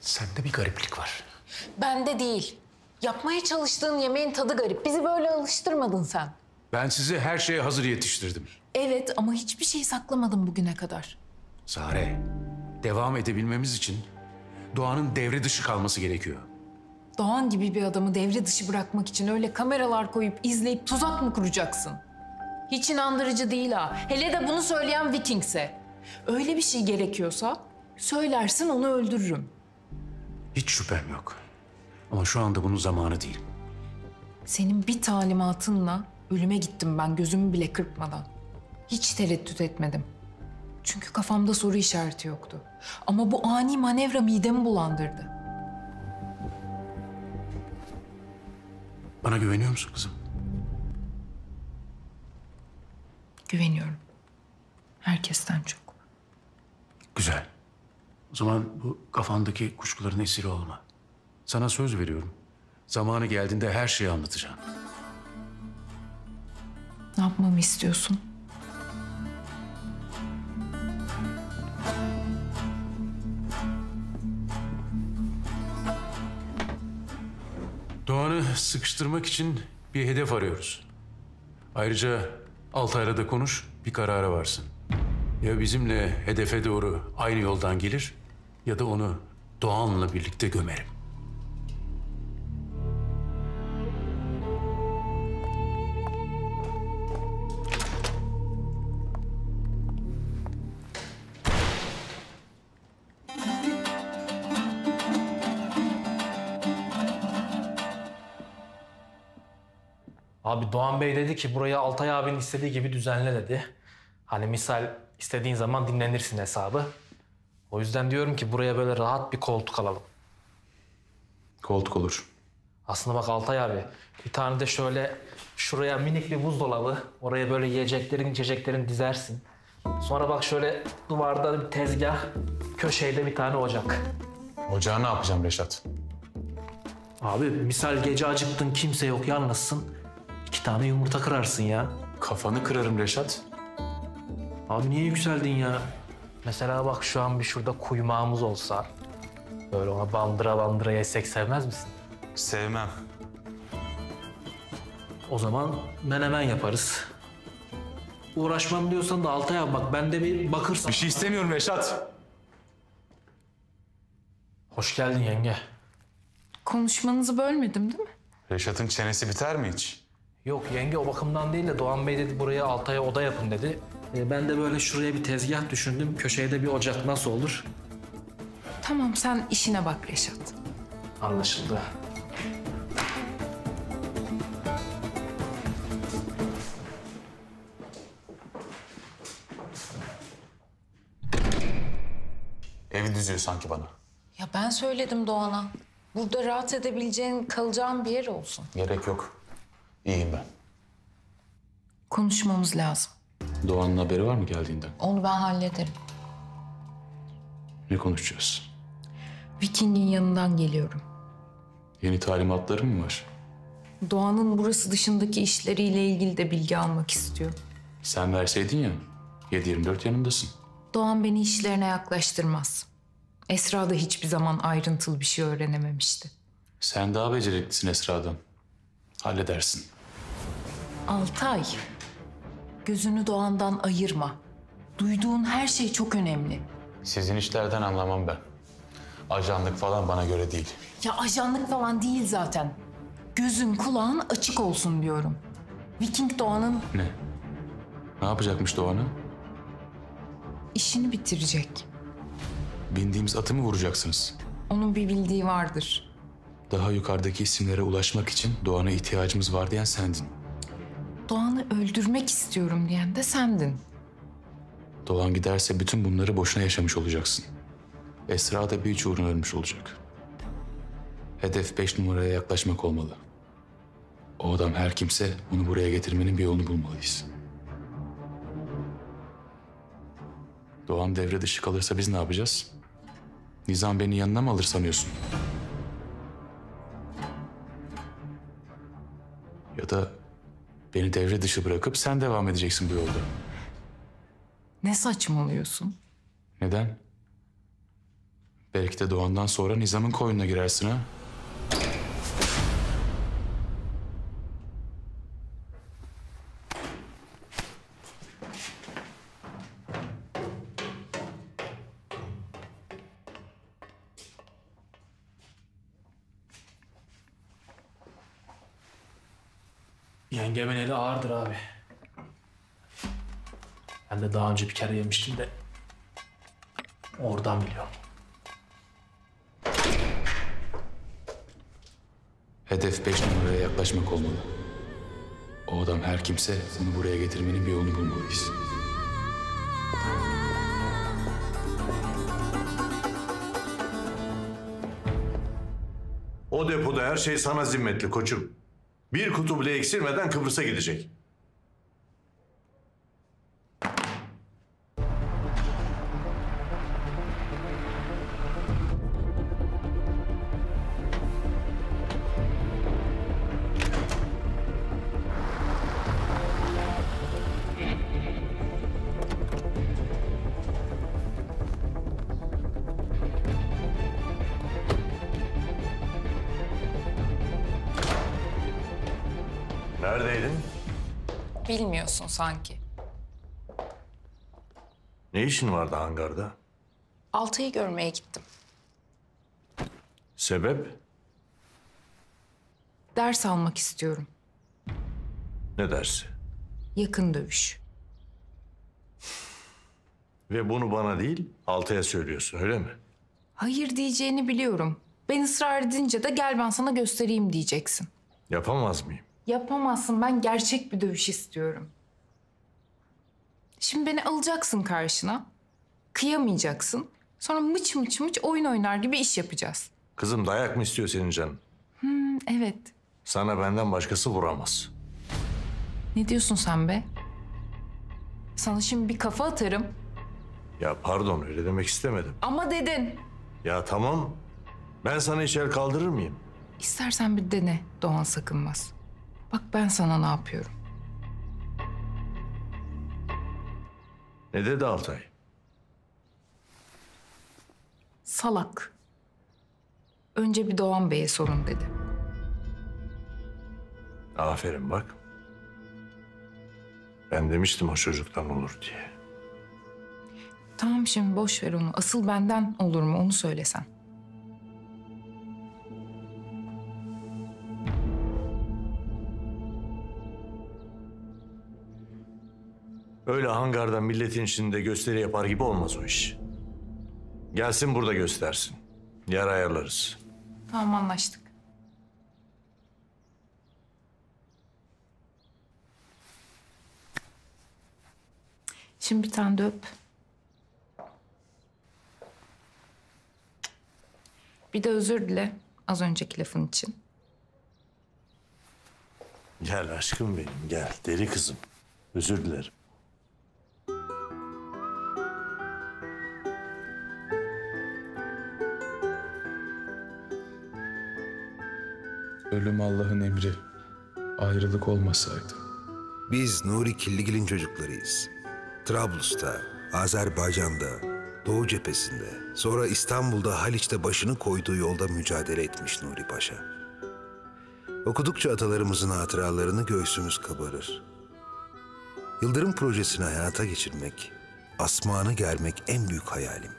Sende bir gariplik var. Bende değil. Yapmaya çalıştığın yemeğin tadı garip. Bizi böyle alıştırmadın sen. Ben sizi her şeye hazır yetiştirdim. Evet ama hiçbir şey saklamadım bugüne kadar. Sare, devam edebilmemiz için Doğan'ın devre dışı kalması gerekiyor. Doğan gibi bir adamı devre dışı bırakmak için öyle kameralar koyup izleyip tuzak mı kuracaksın? Hiç inandırıcı değil ha. Hele de bunu söyleyen Viking'se. Öyle bir şey gerekiyorsa söylersin, onu öldürürüm. Hiç şüphem yok. Ama şu anda bunun zamanı değil. Senin bir talimatınla ölüme gittim ben, gözümü bile kırpmadan. Hiç tereddüt etmedim. Çünkü kafamda soru işareti yoktu. Ama bu ani manevra midemi bulandırdı. Bana güveniyor musun kızım? Güveniyorum. Herkesten çok. Güzel. O zaman bu kafandaki kuşkuların esiri olma. Sana söz veriyorum. Zamanı geldiğinde her şeyi anlatacağım. Ne yapmamı istiyorsun? Doğan'ı sıkıştırmak için bir hedef arıyoruz. Ayrıca Altay'la da konuş, bir karara varsın. Ya bizimle hedefe doğru aynı yoldan gelir ya da onu Doğan'la birlikte gömerim. Abi Doğan Bey dedi ki burayı Altay abinin istediği gibi düzenle dedi. Hani misal istediğin zaman dinlenirsin hesabı. O yüzden diyorum ki buraya böyle rahat bir koltuk alalım. Koltuk olur. Aslında bak Altay abi, bir tane de şöyle şuraya minik bir buzdolabı, oraya böyle yiyeceklerin içeceklerin dizersin. Sonra bak şöyle duvarda bir tezgah, köşede bir tane ocak. Ocağı ne yapacağım Reşat? Abi misal gece acıktın, kimse yok, yalnızsın. İki tane yumurta kırarsın ya. Kafanı kırarım Reşat. Abi niye yükseldin ya? Mesela bak şu an bir şurada kuymağımız olsa... böyle ona bandıra bandıra yesek sevmez misin? Sevmem. O zaman menemen yaparız. Uğraşmam diyorsan da Altay abi bak ben de bir bakırsam... Bir şey istemiyorum Reşat. Hoş geldin yenge. Konuşmanızı bölmedim değil mi? Reşat'ın çenesi biter mi hiç? Yok yenge, o bakımdan değil de Doğan Bey dedi buraya Altay'a oda yapın dedi. Ee, ben de böyle şuraya bir tezgah düşündüm. Köşeye de bir ocak, nasıl olur? Tamam, sen işine bak Reşat. Anlaşıldı. Evi düzüyor sanki bana. Ya ben söyledim Doğan'a. Burada rahat edebileceğin, kalacağın bir yer olsun. Gerek yok. İyiyim ben. Konuşmamız lazım. Doğan'ın haberi var mı geldiğinden? Onu ben hallederim. Ne konuşacağız? Viking'in yanından geliyorum. Yeni talimatların mı var? Doğan'ın burası dışındaki işleriyle ilgili de bilgi almak istiyor. Sen verseydin ya, yedi yirmi dört yanındasın. Doğan beni işlerine yaklaştırmaz. Esra da hiçbir zaman ayrıntılı bir şey öğrenememişti. Sen daha beceriklisin Esra'dan. Halledersin. Altay, gözünü Doğan'dan ayırma. Duyduğun her şey çok önemli. Sizin işlerden anlamam ben. Ajanlık falan bana göre değil. Ya ajanlık falan değil zaten. Gözün kulağın açık olsun diyorum. Viking Doğan'ın... Ne? Ne yapacakmış Doğan'ı? İşini bitirecek. Bindiğimiz atı mı vuracaksınız? Onun bir bildiği vardır. Daha yukarıdaki isimlere ulaşmak için Doğan'a ihtiyacımız var diyen sendin. Doğan'ı öldürmek istiyorum diyen de sendin. Doğan giderse bütün bunları boşuna yaşamış olacaksın. Esra da bir üç uğruna ölmüş olacak. Hedef beş numaraya yaklaşmak olmalı. O adam her kimse, onu buraya getirmenin bir yolunu bulmalıyız. Doğan devre dışı kalırsa biz ne yapacağız? Nizam beni yanına mı alır sanıyorsun? Ya da beni devre dışı bırakıp sen devam edeceksin bu yolda. Ne saçmalıyorsun? Neden? Belki de Doğan'dan sonra Nizam'ın koynuna girersin ha? Yengemin eli ağırdır abi. Ben de daha önce bir kere yemiştim de oradan biliyorum. Hedef beş numaraya yaklaşmak olmalı. O adam her kimse, onu buraya getirmenin bir yolunu bulmalıyız. O depoda her şey sana zimmetli koçum. Bir kutu bile eksilmeden Kıbrıs'a gidecek. Neredeydin? Bilmiyorsun sanki. Ne işin vardı hangarda? Altay'ı görmeye gittim. Sebep? Ders almak istiyorum. Ne dersi? Yakın dövüş. Ve bunu bana değil, Altay'a söylüyorsun öyle mi? Hayır diyeceğini biliyorum. Ben ısrar edince de gel ben sana göstereyim diyeceksin. Yapamaz mıyım? Yapamazsın. Ben gerçek bir dövüş istiyorum. Şimdi beni alacaksın karşına. Kıyamayacaksın. Sonra mıç mıç mıç oyun oynar gibi iş yapacağız. Kızım dayak mı istiyor senin canın? Hmm, evet. Sana benden başkası vuramaz. Ne diyorsun sen be? Sana şimdi bir kafa atarım. Ya pardon öyle demek istemedim. Ama dedin. Ya tamam. Ben sana hiç el kaldırır mıyım? İstersen bir dene Doğan sakınmaz. Bak ben sana ne yapıyorum. Ne dedi Altay? Salak. Önce bir Doğan Bey'e sorun dedi. Aferin bak. Ben demiştim o çocuktan olur diye. Tamam şimdi boş ver onu. Asıl benden olur mu onu söylesen. Öyle hangardan milletin içinde gösteri yapar gibi olmaz o iş. Gelsin burada göstersin. Yer ayarlarız. Tamam anlaştık. Şimdi bir tane de öp. Bir de özür dile az önceki lafın için. Gel aşkım benim gel deli kızım. Özür dilerim. Ölüm Allah'ın emri, ayrılık olmasaydı. Biz Nuri Killigil'in çocuklarıyız. Trablus'ta, Azerbaycan'da, Doğu cephesinde, sonra İstanbul'da Haliç'te başını koyduğu yolda mücadele etmiş Nuri Paşa. Okudukça atalarımızın hatıralarını göğsümüz kabarır. Yıldırım projesini hayata geçirmek, asmanı germek en büyük hayalim.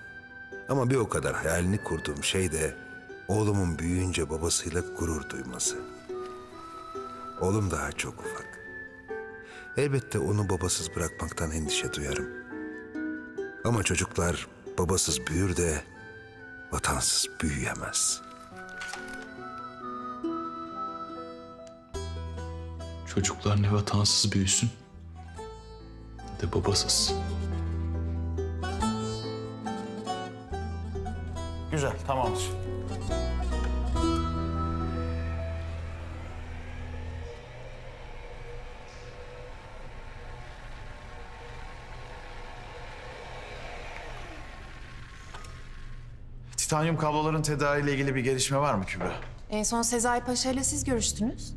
Ama bir o kadar hayalini kurduğum şey de oğlumun büyüyünce babasıyla gurur duyması. Oğlum daha çok ufak. Elbette onu babasız bırakmaktan endişe duyarım. Ama çocuklar babasız büyür de vatansız büyüyemez. Çocuklar ne vatansız büyüsün ne de babasız. Güzel, tamamdır. Titanyum kabloların tedariğiyle ilgili bir gelişme var mı Kübra? En son Sezai Paşa ile siz görüştünüz.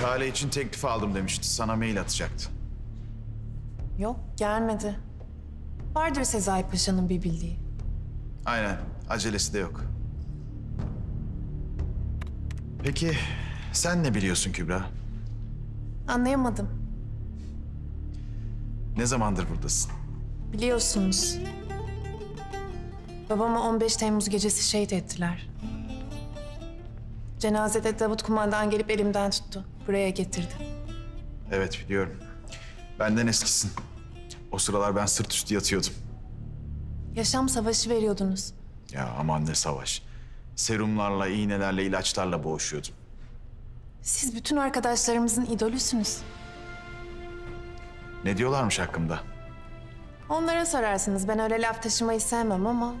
İhale için teklif aldım demişti. Sana mail atacaktı. Yok, gelmedi. Vardır Sezai Paşa'nın bir bildiği. Aynen, acelesi de yok. Peki sen ne biliyorsun Kübra? Anlayamadım. Ne zamandır buradasın? Biliyorsunuz. Babama on beş Temmuz gecesi şehit ettiler. Cenazede Davut kumandan gelip elimden tuttu. Buraya getirdi. Evet, biliyorum. Benden eskisin. O sıralar ben sırt üstü yatıyordum. Yaşam savaşı veriyordunuz. Ya aman ne savaş. Serumlarla, iğnelerle, ilaçlarla boğuşuyordum. Siz bütün arkadaşlarımızın idolüsünüz. Ne diyorlarmış hakkımda? Onlara sorarsınız. Ben öyle laf taşımayı sevmem ama...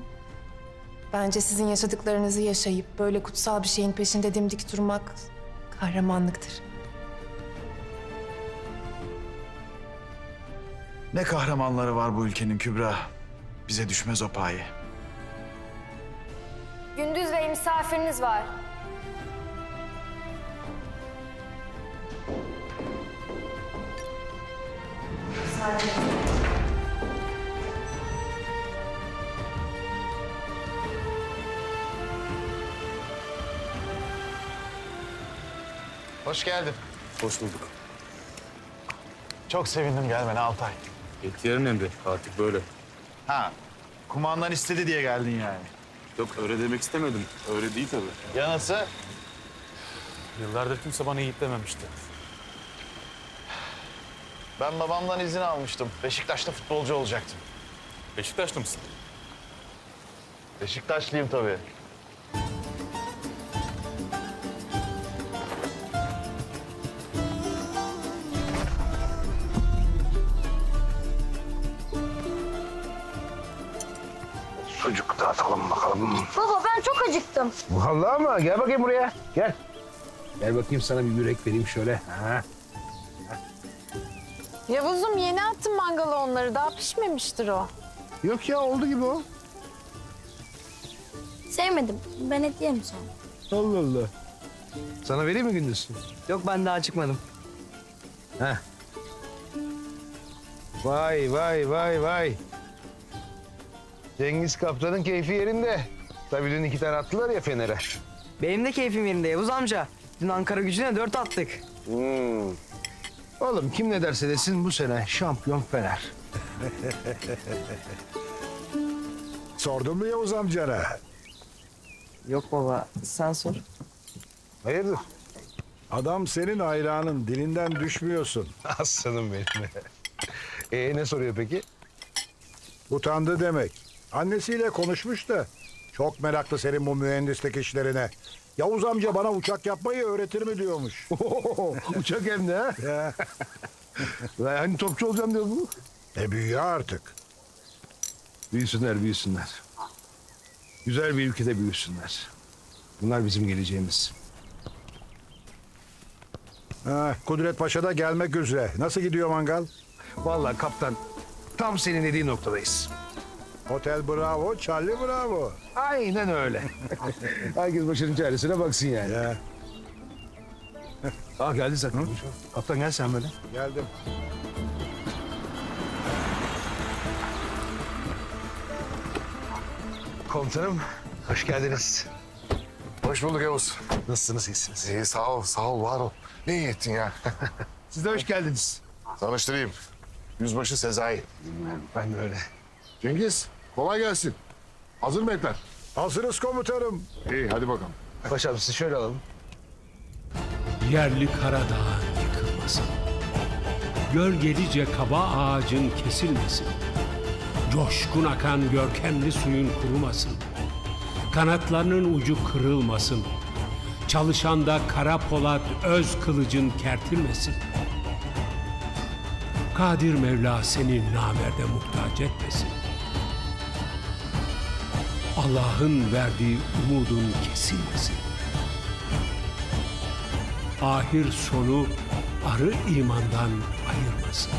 bence sizin yaşadıklarınızı yaşayıp böyle kutsal bir şeyin peşinde dimdik durmak kahramanlıktır. Ne kahramanları var bu ülkenin Kübra. Bize düşmez o paye. Gündüz Bey, misafiriniz var. Hoş geldin. Hoş bulduk. Çok sevindim gelmene Altay. Etkilerin emri artık böyle. Ha, kumandan istedi diye geldin yani. Yok, öyle demek istemedim. Öyle değil tabii. Ya nasıl? Yıllardır kimse bana yiğit dememişti. Ben babamdan izin almıştım. Beşiktaş'ta futbolcu olacaktım. Beşiktaşlı mısın? Beşiktaşlıyım tabii. Çocuk dağıtalım bakalım. Baba ben çok acıktım. Vallahi mı? Gel bakayım buraya. Gel. Gel bakayım sana bir yürek vereyim şöyle. Ha. Yavuz'um yeni attım mangala onları. Daha pişmemiştir o. Yok ya oldu gibi o. Sevmedim. Ben et yerim sonra. Allah Allah. Sana vereyim mi Gündüz? Yok ben daha çıkmadım. Heh. Vay vay vay vay. Cengiz Kaptan'ın keyfi yerinde. Tabii dün iki tane attılar ya Fener'e. Benim de keyfim yerinde Yavuz amca. Dün Ankara gücüne dört attık. Hmm. Oğlum kim ne derse desin bu sene şampiyon Fener. Sordun mu Yavuz amcana? Yok baba, sen sor. Hayırdır? Adam senin hayranın, dilinden düşmüyorsun. Aslanım benim. Ee ne soruyor peki? Utandı demek. Annesiyle konuşmuş da çok meraklı senin bu mühendislik işlerine. Yavuz amca bana uçak yapmayı öğretir mi diyormuş. Uçak hem de ha? Hani topçu olacağım diyor bu. E büyüyor artık. Büyüsünler büyüsünler. Güzel bir ülkede büyüsünler. Bunlar bizim geleceğimiz. Ha, Kudret Paşa da gelmek üzere. Nasıl gidiyor mangal? Vallahi kaptan tam senin dediğin noktadayız. Hotel bravo, Charlie bravo. Aynen öyle. Herkes başının çaresine baksın yani. Ya. Ah geldin sen. Kaptan gel sen böyle. Geldim. Komutanım, hoş geldiniz. Hoş bulduk Yavuz. Nasılsınız, iyisiniz? İyi, sağ ol, sağ ol, var ol. Ne iyi ettin ya. Siz de hoş geldiniz. Tanıştırayım. Yüzbaşı Sezai. Ben de öyle. Cengiz, kolay gelsin. Hazır mı ekler? Hazırız komutanım. İyi, hadi bakalım. Başarım, sizi şöyle alalım. Yerli Karadağ'ın yıkılması, gölgelice kaba ağacın kesilmesi, coşkun akan görkemli suyun kurumasın, kanatlarının ucu kırılmasın, çalışanda kara polat öz kılıcın kertilmesin. Kadir Mevla seni namerde muhtaç etmesin. Allah'ın verdiği umudun kesilmesin. Ahir sonu arı imandan ayırmasın.